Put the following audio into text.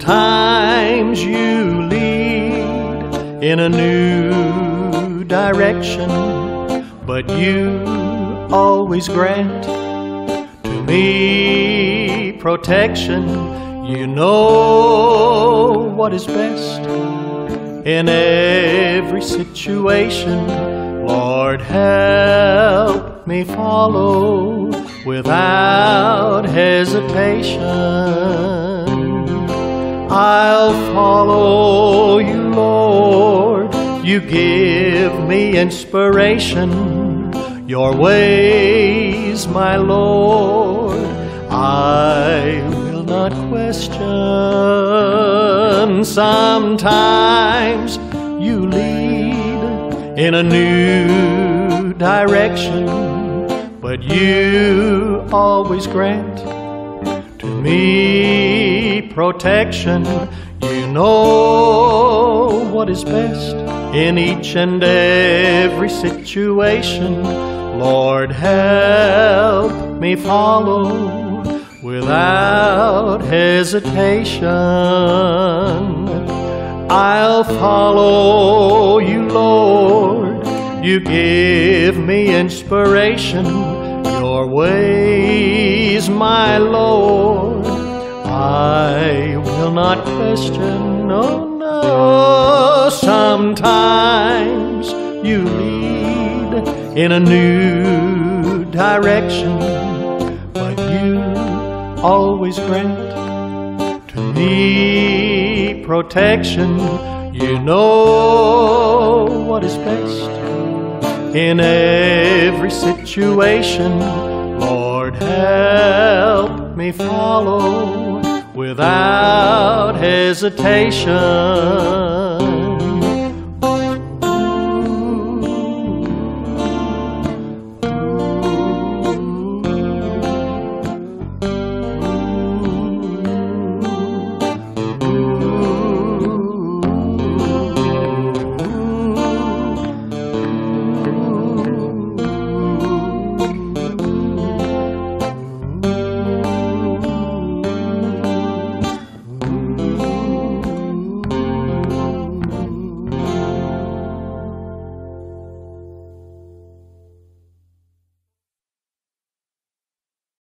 Sometimes you lead in a new direction, but you always grant to me protection. You know what is best in every situation. Lord, help me follow without hesitation. I'll follow you, Lord. You give me inspiration. Your ways, my Lord, I will not question. Sometimes you lead in a new direction, but you always grant to me protection. You know what is best in each and every situation. Lord, help me follow without hesitation. I'll follow you, Lord. You give me inspiration. Your ways, my Lord, I will not question, oh no. Sometimes you lead in a new direction, but you always grant to me protection. You know what is best in every situation. Lord, help me follow without hesitation.